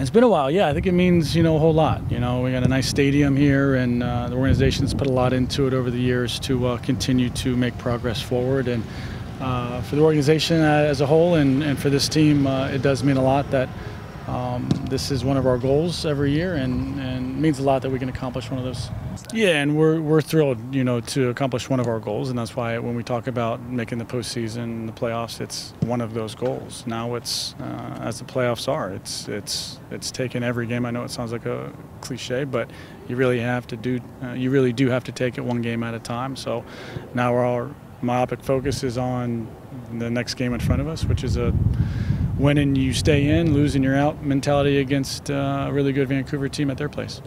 It's been a while, yeah. I think it means, you know, a whole lot. You know, we got a nice stadium here, and the organization's put a lot into it over the years to continue to make progress forward. And for the organization as a whole, and for this team, it does mean a lot that this is one of our goals every year, and it means a lot that we can accomplish one of those. Yeah, and we're thrilled, you know, to accomplish one of our goals, and that's why when we talk about making the postseason, the playoffs, it's one of those goals. Now it's as the playoffs are, it's taken every game. I know it sounds like a cliche, but you really have to do take it one game at a time. So now our myopic focus is on the next game in front of us, which is a winning you stay in, losing you're out mentality against a really good Vancouver team at their place.